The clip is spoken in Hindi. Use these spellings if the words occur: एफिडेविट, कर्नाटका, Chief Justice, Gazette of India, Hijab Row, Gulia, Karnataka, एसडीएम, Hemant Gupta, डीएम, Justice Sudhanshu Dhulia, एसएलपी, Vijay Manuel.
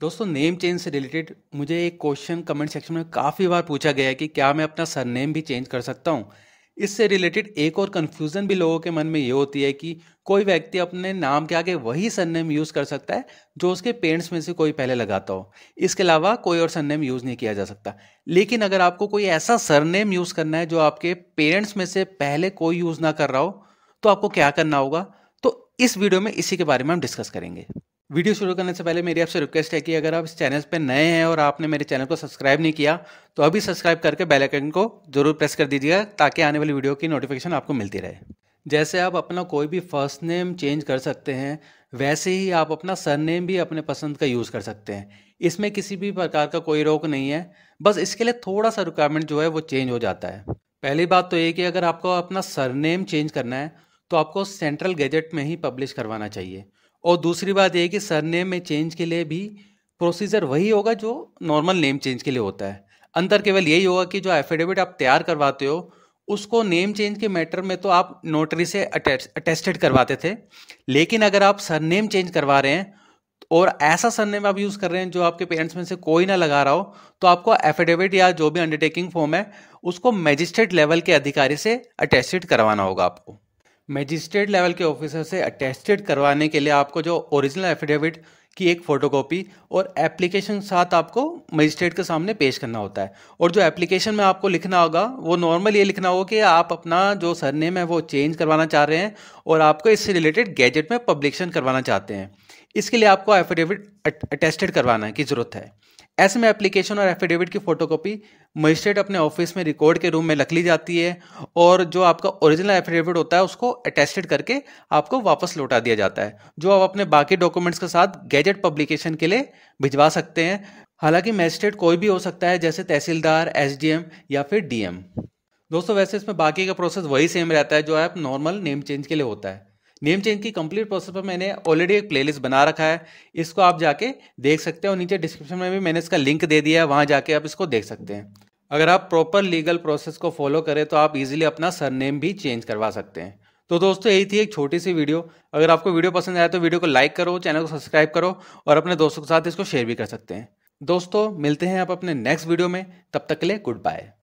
दोस्तों नेम चेंज से रिलेटेड मुझे एक क्वेश्चन कमेंट सेक्शन में काफ़ी बार पूछा गया है कि क्या मैं अपना सरनेम भी चेंज कर सकता हूँ। इससे रिलेटेड एक और कन्फ्यूज़न भी लोगों के मन में ये होती है कि कोई व्यक्ति अपने नाम के आगे वही सरनेम यूज़ कर सकता है जो उसके पेरेंट्स में से कोई पहले लगाता हो। इसके अलावा कोई और सरनेम यूज़ नहीं किया जा सकता। लेकिन अगर आपको कोई ऐसा सरनेम यूज़ करना है जो आपके पेरेंट्स में से पहले कोई यूज़ ना कर रहा हो तो आपको क्या करना होगा, तो इस वीडियो में इसी के बारे में हम डिस्कस करेंगे। वीडियो शुरू करने से पहले मेरी आपसे रिक्वेस्ट है कि अगर आप इस चैनल पर नए हैं और आपने मेरे चैनल को सब्सक्राइब नहीं किया तो अभी सब्सक्राइब करके बेल आइकन को जरूर प्रेस कर दीजिएगा ताकि आने वाली वीडियो की नोटिफिकेशन आपको मिलती रहे। जैसे आप अपना कोई भी फर्स्ट नेम चेंज कर सकते हैं, वैसे ही आप अपना सरनेम भी अपने पसंद का यूज़ कर सकते हैं। इसमें किसी भी प्रकार का कोई रोक नहीं है, बस इसके लिए थोड़ा सा रिक्वायरमेंट जो है वो चेंज हो जाता है। पहली बात तो ये कि अगर आपको अपना सरनेम चेंज करना है तो आपको सेंट्रल गैजेट में ही पब्लिश करवाना चाहिए। और दूसरी बात यह कि सरनेम में चेंज के लिए भी प्रोसीजर वही होगा जो नॉर्मल नेम चेंज के लिए होता है। अंतर केवल यही होगा कि जो एफिडेविट आप तैयार करवाते हो उसको नेम चेंज के मैटर में तो आप नोटरी से अटेस्टेड करवाते थे, लेकिन अगर आप सरनेम चेंज करवा रहे हैं और ऐसा सरनेम आप यूज़ कर रहे हैं जो आपके पेरेंट्स में से कोई ना लगा रहा हो तो आपको एफिडेविट या जो भी अंडरटेकिंग फॉर्म है उसको मैजिस्ट्रेट लेवल के अधिकारी से अटेस्टेड करवाना होगा। आपको मैजिस्ट्रेट लेवल के ऑफिसर से अटेस्टेड करवाने के लिए आपको जो ओरिजिनल एफिडेविट की एक फ़ोटोकॉपी और एप्लीकेशन साथ आपको मजिस्ट्रेट के सामने पेश करना होता है। और जो एप्लीकेशन में आपको लिखना होगा वो नॉर्मल ये लिखना होगा कि आप अपना जो सरनेम है वो चेंज करवाना चाह रहे हैं और आपको इससे रिलेटेड गैजेट में पब्लिकेशन करवाना चाहते हैं। इसके लिए आपको एफिडेविट अटेस्टेड करवाना की ज़रूरत है। ऐसे में एप्लीकेशन और एफिडेविट की फ़ोटोकॉपी मजिस्ट्रेट अपने ऑफिस में रिकॉर्ड के रूम में रख ली जाती है और जो आपका ओरिजिनल एफिडेविट होता है उसको अटेस्टेड करके आपको वापस लौटा दिया जाता है, जो आप अपने बाकी डॉक्यूमेंट्स के साथ गैजेट पब्लिकेशन के लिए भिजवा सकते हैं। हालांकि मजिस्ट्रेट कोई भी हो सकता है, जैसे तहसीलदार, एसडीएम या फिर डीएम। दोस्तों वैसे इसमें बाकी का प्रोसेस वही सेम रहता है जो आप नॉर्मल नेम चेंज के लिए होता है। नेम चेंज की कंप्लीट प्रोसेस पर मैंने ऑलरेडी एक प्लेलिस्ट बना रखा है, इसको आप जाके देख सकते हैं और नीचे डिस्क्रिप्शन में भी मैंने इसका लिंक दे दिया है, वहाँ जाके आप इसको देख सकते हैं। अगर आप प्रॉपर लीगल प्रोसेस को फॉलो करें तो आप इजीली अपना सरनेम भी चेंज करवा सकते हैं। तो दोस्तों यही थी एक छोटी सी वीडियो। अगर आपको वीडियो पसंद आया तो वीडियो को लाइक करो, चैनल को सब्सक्राइब करो और अपने दोस्तों के साथ इसको शेयर भी कर सकते हैं। दोस्तों मिलते हैं आप अपने नेक्स्ट वीडियो में, तब तक के लिए गुड बाय।